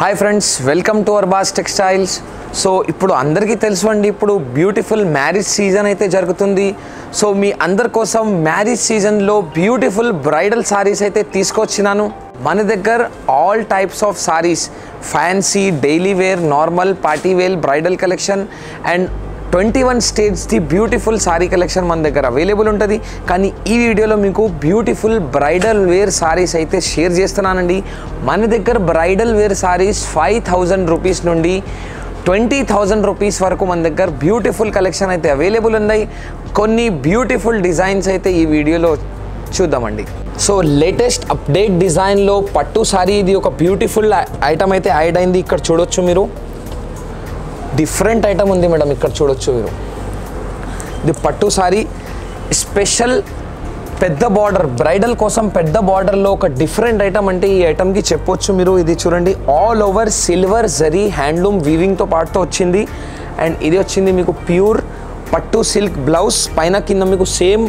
Hi friends welcome to Arbaaz textiles. So इप्पुडु अंदरिकी तेलुसुंदी इप्पुडु ब्यूटिफुल मैरिज सीजन अयिते जरुगुतुंदी। सो मी अंदरि कोसम मैरिज सीजन लो ब्यूटिफुल ब्राइडल सारीस अयिते तीसुकोच्चिनानु। मन दग्गर all types of saris, fancy, daily wear, normal, party wear, bridal collection and 21 states the beautiful sari collection मन दग्गर अवेलेबल उंटदी। कानी ई वीडियोलो मीकु ब्यूटिफुल ब्राइडल वेर सारीस अयिते शेर चेस्तुन्नानंडी। मन दग्गर ब्राइडल वेर सारीस 5000 रुपीस नुंडी 20000 रुपीस वरकु मन दग्गर ब्यूटिफुल कलेक्शन अयिते अवेलेबल उंदी। कोन्नी ब्यूटिफुल डिजाइन्स अयिते ई वीडियोलो चूद्दामंडी। सो लेटेस्ट अपडेट डिजाइन लो पट्टू सारी इदी ओक ब्यूटिफुल आइटम अयिते ऐड अयिंदी। इक्कड चूडोच्चु मीरु डिफरेंट आइटम उंदी मैडम। इक्कड चूडोच्चु मीरू दी पट्टू सारी स्पेशल पेद्द बॉर्डर ब्राइडल कोसम पेद्द बॉर्डर लो ओक डिफरेंट आइटम अंटे ई आइटम की चेप्पोच्चु मीरू। इदी चूडंडी ऑल ओवर सिल्वर जरी हैंडलूम वीविंग तो पार्ट तो वच्चिंदी अंड इदी वच्चिंदी मीकु प्यूर पट्टू सिल्क ब्लाउज पैन किंद मीकु सेम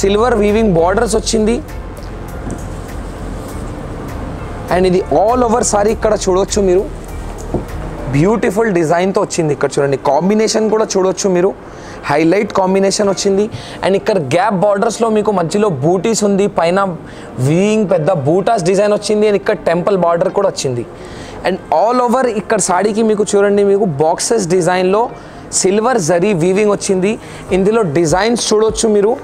सिल्वर वीविंग बॉर्डर्स वच्चिंदी अंड इदी ऑल ओवर सारी इक्कड चूडोच्चु मीरू ब्यूटिफुल डिजाइन तो वच्चिंदी। इक्कड चूडंडी कांबिनेशन कूडा चूडोच्चु मीरू हाईलाइट कांबिनेशन वच्चिंदी अंड इक्कड गैप बॉर्डर्स लो मीकु मध्यलो बूटीस उंदी पैन वीविंग पेद्द बूटास डिजाइन वच्चिंदी अंड इक्कड टेंपल बॉर्डर कूडा वच्चिंदी अंड ऑल ओवर इक्कड साडीकी मीकु चूडंडी मीकु बॉक्सेस डिजाइन लो सिल्वर जरी वीविंग वच्चिंदी। इंदुलो डिजाइन्स चूडोच्चु मीरू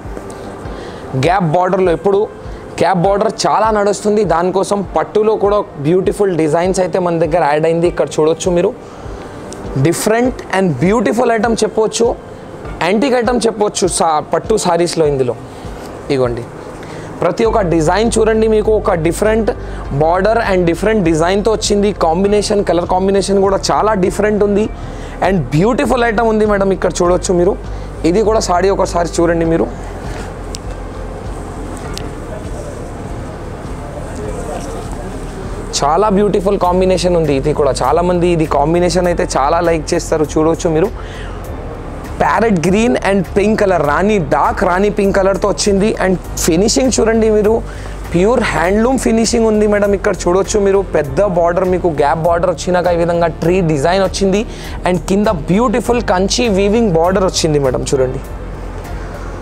गैप बॉर्डर लो। इप्पुडु गैप बॉर्डर चाला नडुस्तुंदी दानि कोसम पट्टुलो कूडा ब्यूटिफुल डिजाइन्स अयिते मन दग्गर ऐड अयिंदी। इक्कड चूडोच्चु मीरू डिफरेंट एंड ब्यूटिफुल आइटम चेप्पोच्चु एंटीक आइटम चेप्पोच्चु पट्टू सारीस लो। इंदुलो इगोंडी प्रति ओक डिजाइन चूडंडी मीकु ओक different border and different design तो वच्चिंदी। कांबिनेशन कलर कांबिनेशन कूडा चाला डिफरेंट उंदी एंड ब्यूटिफुल आइटम उंदी मैडम। इक्कड चूडोच्चु मीरू इदी कूडा साडी ओकसारी चूडंडी मीरू चाला ब्यूटिफुल कांबिनेशन उंदी। इदी कूडा चाला मंदी इदी कांबिनेशन अयिते चाला लाइक चेस्तारू। चूडोच्चु मीरू parrot green and pink colour Rani dark Rani pink colour तो वच्चिंदी एंड फिनिशिंग चूडंडी मीरू प्यूर हैंडलूम फिनिशिंग उंदी मैडम। इक्कड चूडोच्चु मीरू पेद्द बॉर्डर मीकु गैप बॉर्डर वच्चिनाक ई विधंगा ट्री डिजाइन वच्चिंदी एंड किंद ब्यूटिफुल कंची वीविंग बॉर्डर वच्चिंदी मैडम। चूडंडी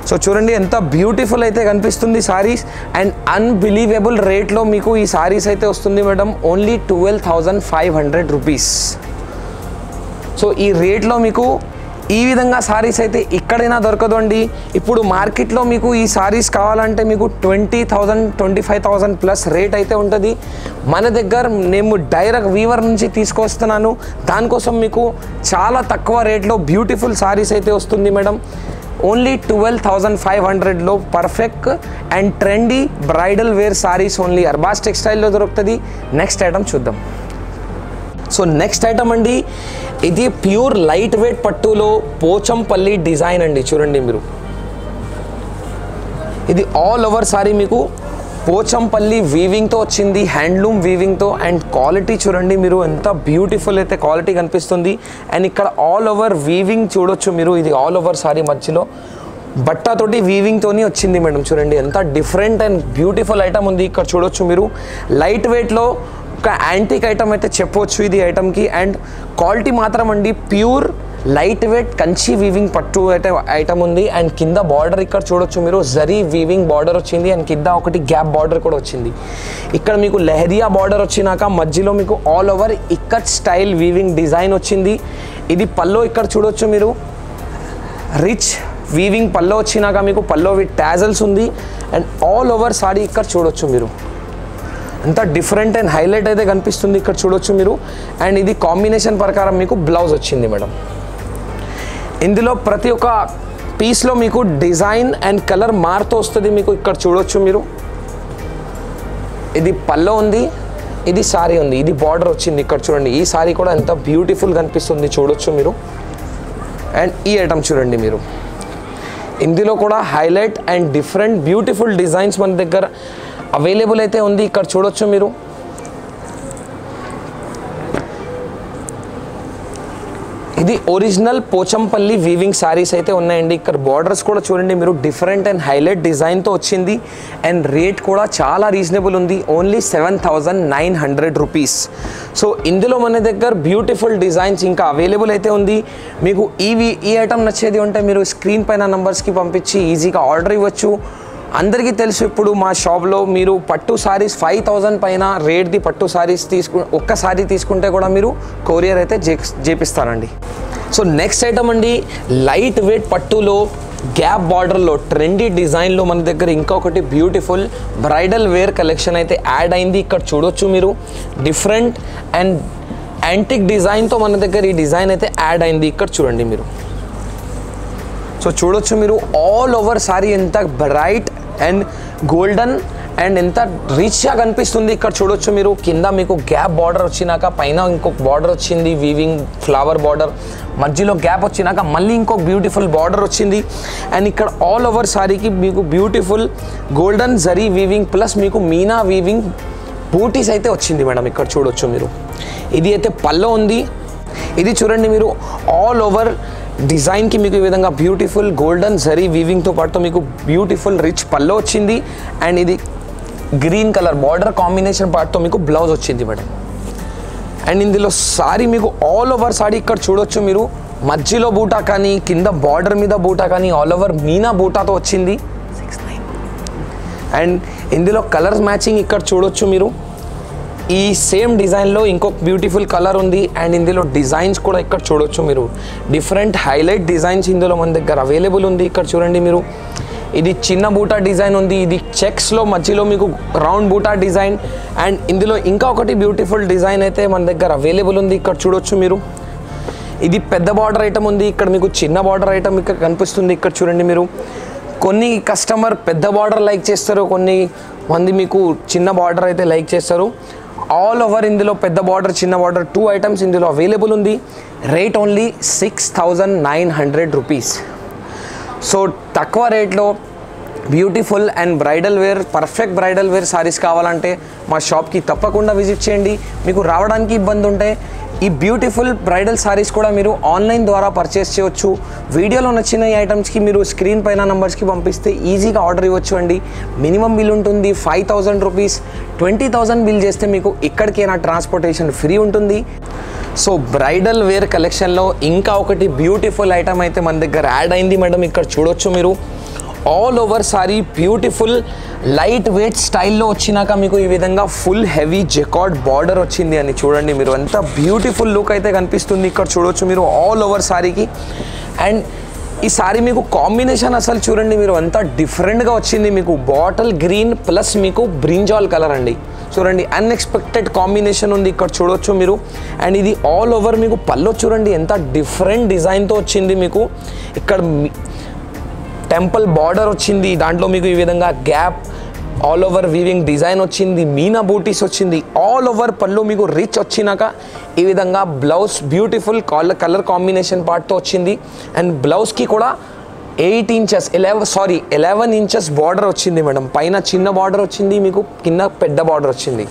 सो चूडंडी एंत ब्यूटिफुल अयिते कनिपिस्तुंदी सारीस एंड अनबिलीवेबल रेट लो मीकु ई सारीस अयिते वस्तुंदी मैडम। Only 12,500 rupees. सो ई रेट लो मीकु ई विधंगा सारीस अयिते एक्कडैना दोरकदंडी। इप्पुडु मार्केट लो मीकु ई सारीस कावालंटे मीकु 20,000 25,000 प्लस रेट अयिते उंटदी। मन दग्गर नेनु डायरेक्ट वीवर नुंची तीसुकोस्तुन्नानु दानि कोसम मीकु चाला तक्कुव रेट लो ब्यूटिफुल सारीस अयिते वस्तुंदी मैडम। ओनली 12,500 लो perfect and trendy bridal wear saris only Arbaaz textile लो दोरुकुतदी। नेक्स्ट आइटम चूद्दाम। सो नेक्स्ट आइटम अंडी इदी प्यूर लाइट वेट पट्टूलो पोचंपल्ली डिजाइन अंडी। चूडंडी मीरू इदी ऑल ओवर सारी मीकु पोचंपल्ली वीविंग तो वच्चिंदी हैंडलूम वीविंग तो एंड क्वालिटी चूडंडी मीरू एंत ब्यूटिफुल अयिते क्वालिटी कनिपिस्तुंदी एंड इक्कड ऑल ओवर वीविंग चूडोच्चु मीरू। इदी ऑल ओवर सारी मध्यलो बट्टा तोटी वीविंग तोनी वच्चिंदी मैडम। चूडंडी एंत डिफरेंट एंड ब्यूटिफुल आइटम उंदी। इक्कड चूडोच्चु मीरू लाइट वेट लो ఒక యాంటిక్ ఐటమ్ అయితే చెప్పొచ్చు ఇది ఐటమ్ కి అండ్ క్వాలిటీ మాత్రం అండి pure light weight Kanchi weaving పట్టు అయితే ఐటమ్ ఉంది అండ్ కింద బార్డర్ ఇక్కడ చూడొచ్చు మీరు జరీ వీవింగ్ బార్డర్ వచ్చింది అండ్ కింద ఒకటి గ్యాప్ బార్డర్ కూడా వచ్చింది. ఇక్కడ మీకు లహరియా బార్డర్ వచ్చినాక మధ్యలో మీకు all over ikat style weaving design వచ్చింది. ఇది పల్లో ఇక్కడ చూడొచ్చు మీరు రిచ్ వీవింగ్ పల్లో వచ్చినాక మీకు పల్లో విత్ టాజల్స్ ఉంది అండ్ ఆల్ ఓవర్ సారీ ఇక్కడ చూడొచ్చు మీరు అంత డిఫరెంట్ అండ్ హైలైట్ అయితే కనిపిస్తుంది. ఇక్కడ చూడొచ్చు మీరు అండ్ ఇది కాంబినేషన్ ప్రకారం మీకు బ్లౌజ్ వచ్చింది మేడం. ఇందులో ప్రతి ఒక్క పీస్ లో మీకు డిజైన్ అండ్ కలర్ మారుతూ వస్తుంది. మీకు ఇక్కడ చూడొచ్చు మీరు ఇది పల్లో ఉంది ఇది సారీ ఉంది ఇది బార్డర్ వచ్చింది. ఇక్కడ చూడండి ఈ సారీ కూడా ఎంత బ్యూటిఫుల్ కనిపిస్తుంది చూడొచ్చు మీరు అండ్ ఈ ఐటమ్ చూడండి మీరు ఇందులో కూడా highlight and different beautiful designs మన దగ్గర अवेलेबल అయితే ఉంది. ఇక్కడ చూడొచ్చు మీరు ఇది ओरिजिनल पोचंपल्ली वीविंग सारीस అయితే ఉన్నాయండి ఇక్కడ బోర్డర్స్ కూడా చూడండి మీరు డిఫరెంట్ అండ్ హైలైట్ డిజైన్ తో వచ్చింది అండ్ రేట్ కూడా చాలా రీజనబుల్ ఉంది ఓన్లీ 7900 రూపాయస్ సో ఇందులో మన దగ్గర బ్యూటిఫుల్ డిజైన్స్ ఇంకా అవైలబుల్ అయితే ఉంది మీకు ఈ ఐటమ్ నచ్చేది ఉంటే మీరు స్క్రీన్ పైన నంబర్స్ కి పంపించి ఈజీగా ఆర్డర్ ఇవ్వచ్చు अंदर की तेलुसु इप्पुडु मा शॉप लो मीरू पट्टू सारीस 5000 पैना रेट दी पट्टू सारीस सारी तीसुकुंटे कूडा मीरू कोरियर अयिते जेपिस्तारंडी सो नेक्स्ट आइटम अंडी लाइट वेट पट्टू लो गैप बॉर्डर लो ट्रेंडी डिजाइन लो मन दग्गर इंकोकटी ब्यूटिफुल ब्राइडल वेर कलेक्शन अयिते ऐड अयिंदी इक्कड चूडोच्चु मीरू डिफरेंट एंड एंटिक डिजाइन तो मन दग्गर ई डिजाइन अयिते ऐड अयिंदी इक्कड चूडंडी मीरू सो चूडोच्चु मीरू ऑल ओवर सारी इंत ब्राइट एंड गोल्डन एंड इंत रिच गा कनिपिस्तुंदी इक्कड चूडोच्चु मीरू किंद मीकु गैप बॉर्डर वच्चिनाक पैना इंकोक बॉर्डर वच्चिंदी वीविंग फ्लावर बॉर्डर मध्यलो गैप वच्चिनाक मल्ली इंकोक ब्यूटिफुल बॉर्डर वच्चिंदी एंड इक्कड ऑल ओवर सारी की मीकु ब्यूटिफुल गोल्डन जरी वीविंग प्लस मीकु मीना वीविंग बूटीस अयिते वच्चिंदी मैडम इक्कड चूडोच्चु मीरू इदी अयिते पल्लू उंदी इदी चूडंडी मीरू ऑल ओवर डिजाइन की विधा ब्यूटिफुल गोल्डन जरी वीविंग तो पाटो ब्यूटिफुल रिच पल्लो वच्चिंदी एंड इदी green colour border combination part तो ब्लाउज वच्चिंदी मैडम एंड इंदुलो सारी ऑल ओवर सारी इक्कड चूडोच्चु मीरू मध्यलो बूटा कानी किंद बॉर्डर मीद बूटा कानी ऑल ओवर मीना बूटा तो वच्चिंदी एंड इंदुलो कलर्स मैचिंग इक्कड चूडोच्चु मीरू ఈ సేమ్ డిజైన్ లో ఇంకో బ్యూటిఫుల్ కలర్ ఉంది అండ్ ఇందులో డిజైన్స్ కూడా ఇక్కడ చూడొచ్చు మీరు డిఫరెంట్ హైలైట్ డిజైన్స్ ఇందులో మన దగ్గర అవైలబుల్ ఉంది ఇక్కడ చూడండి మీరు ఇది చిన్న బూటా డిజైన్ ఉంది ఇది చెక్స్ లో మధ్యలో మీకు రౌండ్ బూటా డిజైన్ అండ్ ఇందులో ఇంకా ఒకటి బ్యూటిఫుల్ డిజైన్ అయితే మన దగ్గర అవైలబుల్ ఉంది ఇక్కడ చూడొచ్చు మీరు ఇది పెద్ద బార్డర్ ఐటమ్ ఉంది ఇక్కడ మీకు చిన్న బార్డర్ ఐటమ్ ఇక్కడ కనిపిస్తుంది ఇక్కడ చూడండి మీరు కొన్ని కస్టమర్ పెద్ద బార్డర్ లైక్ చేస్తారు కొన్ని మంది మీకు చిన్న బార్డర్ అయితే లైక్ చేస్తారు all over ఇందులో పెద్ద బార్డర్ చిన్న బార్డర్ టూ ఐటమ్స్ ఇందులో అవైలబుల్ ఉంది రేట్ ఓన్లీ 6900 రూపాయస్ సో తక్కువ రేట్ లో beautiful and bridal wear perfect bridal wear saris కావాలంటే మా షాప్ కి తప్పకుండా విజిట్ చేయండి మీకు రావడానికి ఇబ్బంది ఉంటే ఈ బ్యూటిఫుల్ బ్రైడల్ సారీస్ కూడా మీరు ఆన్లైన్ ద్వారా పర్చేస్ చేయొచ్చు వీడియోలో నచ్చిన ఈ ఐటమ్స్ కి మీరు స్క్రీన్ పైన నంబర్స్ కి పంపిస్తే ఈజీగా ఆర్డర్ ఇవ్వొచ్చుండి మినిమం బిల్ ఉంటుంది 5000 రూపాయస్ 20000 బిల్ చేస్తే మీకు ఇక్కడికేనా ట్రాన్స్‌పోర్టేషన్ ఫ్రీ ఉంటుంది సో బ్రైడల్ వేర్ కలెక్షన్ లో ఇంకా ఒకటి బ్యూటిఫుల్ ఐటమ్ అయితే మన దగ్గర యాడ్ అయ్యింది మేడం ఇక్కడ చూడొచ్చు మీరు all over sari beautiful light weight స్టైల్లో వచ్చినాక మీకు ఈ విధంగా ఫుల్ హెవీ జకార్డ్ బార్డర్ వచ్చింది అని చూడండి మీరు అంత బ్యూటిఫుల్ లుక్ అయితే కనిపిస్తుంది ఇక్కడ చూడొచ్చు మీరు ఆల్ ఓవర్ సారీకి అండ్ ఈ సారీ మీకు కాంబినేషన్ అసలు చూడండి మీరు అంత డిఫరెంట్ గా వచ్చింది మీకు బాటిల్ గ్రీన్ ప్లస్ మీకు బ్రింజాల్ కలర్ అండి చూడండి అన్ఎక్స్పెక్టెడ్ కాంబినేషన్ ఉంది ఇక్కడ చూడొచ్చు మీరు అండ్ ఇది ఆల్ ఓవర్ మీకు పల్లో చూడండి ఎంత డిఫరెంట్ డిజైన్ తో వచ్చింది మీకు ఇక్కడ टेंपल बॉर्डर वच्चिंदी दांट्लो मीकु ई विधंगा gap all over weaving design वच्चिंदी मीना बूटीस वच्चिंदी ऑल ओवर पल्लू मीकु रिच वच्चिनाक ई विधंगा blouse beautiful colour combination part तो वच्चिंदी एंड ब्लाउज की कूडा 8 इंचेस 11 इंचेस बॉर्डर वच्चिंदी मैडम पैना चिन्न बॉर्डर वच्चिंदी मीकु किंद पेद्द बॉर्डर वच्चिंदी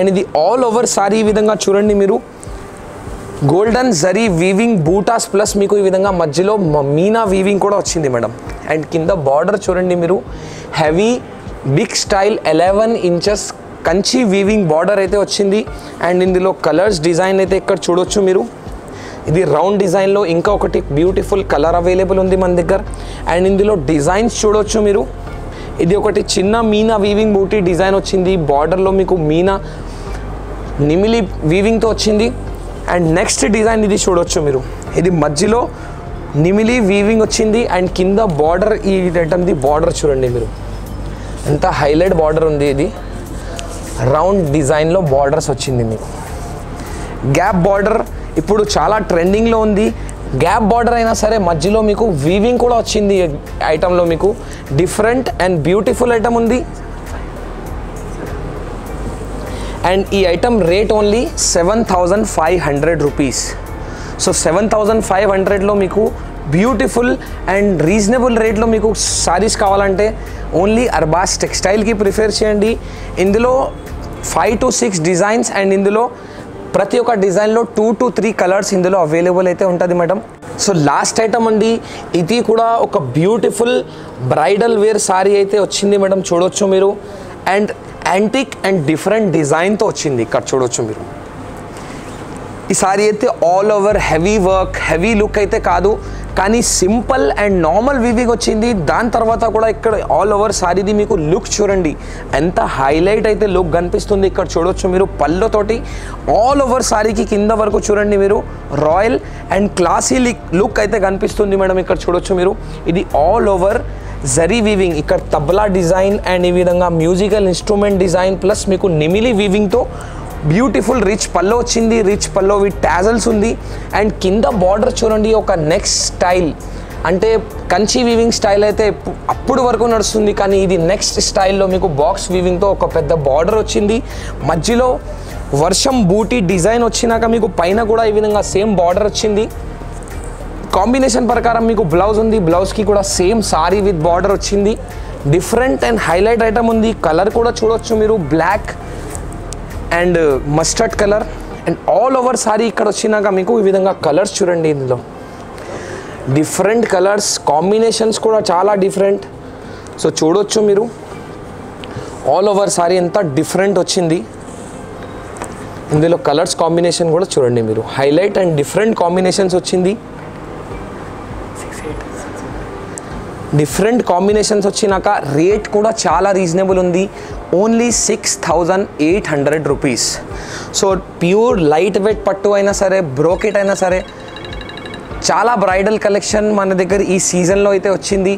एंड इदी ऑल ओवर सारी ई विधंगा चूडंडी मीरू गोल्डन जरी वीविंग बूटास प्लस मीकु ई विधंगा मध्यलो मीना वीविंग कूडा वच्चिंदी मैडम एंड किंद बॉर्डर चूडंडी मीरू heavy big style 11 inches Kanchi weaving border अयिते वच्चिंदी एंड इंदुलो कलर्स डिजाइन अयिते इक्कड चूडोच्चु मीरू ఇది రౌండ్ డిజైన్ లో ఇంకా ఒకటి బ్యూటిఫుల్ కలర్ అవైలబుల్ ఉంది మన దగ్గర అండ్ ఇందులో డిజైన్స్ చూడొచ్చు మీరు ఇది ఒకటి చిన్న మీనా వీవింగ్ బూటీ డిజైన్ వచ్చింది బోర్డర్ లో మీకు మీనా నిమిలి వీవింగ్ తో వచ్చింది అండ్ నెక్స్ట్ డిజైన్ ఇది చూడొచ్చు మీరు ఇది మధ్యలో నిమిలి వీవింగ్ వచ్చింది అండ్ కింద బార్డర్ ఈ ఐటమ్ది బార్డర్ చూడండి మీరు ఎంత హైలైట్ బార్డర్ ఉంది ఇది రౌండ్ డిజైన్ లో బార్డర్స్ వచ్చింది మీకు గ్యాప్ బార్డర్ ఇప్పుడు చాలా ట్రెండింగ్ లో ఉంది గ్యాప్ బార్డర్ అయినా సరే మధ్యలో మీకు వీవింగ్ కూడా వచ్చింది ఐటమ్ లో మీకు డిఫరెంట్ అండ్ బ్యూటిఫుల్ ఐటమ్ ఉంది and ee item rate only 7500 rupees so 7500 lo meeku beautiful and reasonable rate lo meeku sarees kavalante only Arbaz Textile ki prefer cheyandi indulo 5 to 6 designs and indulo ప్రతి ఒక్క design లో 2 to 3 colours ఇందులో available అయితే ఉంటది madam. So last item అండి, ఇది కూడా ఒక బ్యూటిఫుల్ బ్రైడల్ వేర్ సారీ అయితే వచ్చింది మేడం, చూడొచ్చు మీరు। And antique and different design తో వచ్చింది, ఇక్కడ చూడొచ్చు మీరు। ఈ సారీ అయితే all over heavy work, heavy look అయితే కాదు కానీ సింపుల్ అండ్ నార్మల్ వీవింగ్ వచ్చింది। దాని తర్వాత కూడా ఇక్కడ ఆల్ ఓవర్ సారీది మీకు లుక్ చూడండి, ఎంత హైలైట్ అయితే లుక్ కనిపిస్తుంది ఇక్కడ చూడొచ్చు మీరు। పళ్ళుతోటి ఆల్ ఓవర్ సారీకి కింద వరకు చూడండి మీరు, రాయల్ అండ్ క్లాసీ లుక్ అయితే కనిపిస్తుంది మేడం ఇక్కడ చూడొచ్చు మీరు। ఇది ఆల్ ఓవర్ జరీ వీవింగ్, ఇక్కడ తబలా డిజైన్ అండ్ ఈ విధంగా మ్యూజికల్ ఇన్స్ట్రుమెంట్ డిజైన్ ప్లస్ మీకు నిమిలి వీవింగ్తో బ్యూటిఫుల్ రిచ్ పల్లో వచ్చింది। రిచ్ పల్లో విత్ టాజల్స్ ఉంది అండ్ కింద బార్డర్ చూడండి, ఒక నెక్స్ట్ స్టైల్ అంటే కంచి వీవింగ్ స్టైల్ అయితే అప్పుడు వరకు నడుస్తుంది కానీ ఇది నెక్స్ట్ స్టైల్లో మీకు బాక్స్ వీవింగ్తో ఒక పెద్ద బార్డర్ వచ్చింది। మధ్యలో వర్షం బూటీ డిజైన్ వచ్చినాక మీకు పైన కూడా ఈ విధంగా సేమ్ బార్డర్ వచ్చింది। కాంబినేషన్ ప్రకారం మీకు బ్లౌజ్ ఉంది, బ్లౌజ్కి కూడా సేమ్ సారీ విత్ బార్డర్ వచ్చింది। డిఫరెంట్ అండ్ హైలైట్ ఐటమ్ ఉంది, కలర్ కూడా చూడవచ్చు మీరు, black and mustard colour and all over sari ఇక్కడ వచ్చినాక మీకు ఈ విధంగా కలర్స్ చూడండి, ఇందులో డిఫరెంట్ కలర్స్ కాంబినేషన్స్ కూడా చాలా డిఫరెంట్। సో చూడొచ్చు మీరు ఆల్ ఓవర్ సారీ ఎంత డిఫరెంట్ వచ్చింది, ఇందులో కలర్స్ కాంబినేషన్ కూడా చూడండి మీరు, హైలైట్ అండ్ డిఫరెంట్ కాంబినేషన్స్ వచ్చింది। డిఫరెంట్ కాంబినేషన్స్ వచ్చినాక రేట్ కూడా చాలా రీజనబుల్ ఉంది, only 6,800 rupees. So pure light weight పట్టు అయినా సరే, బ్రోకెట్ అయినా సరే, చాలా బ్రైడల్ కలెక్షన్ మన దగ్గర ఈ సీజన్లో అయితే వచ్చింది।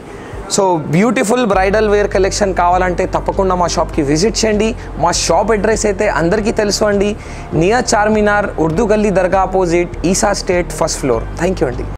So beautiful bridal wear collection కావాలంటే తప్పకుండా మా షాప్కి విజిట్ చేయండి। మా షాప్ అడ్రస్ అయితే అందరికీ తెలుసు అండి, నియర్ చార్మినార్, ఉర్దూ గల్లీ, దర్గా ఆపోజిట్, ఈసా state, 1st floor. Thank you అండి।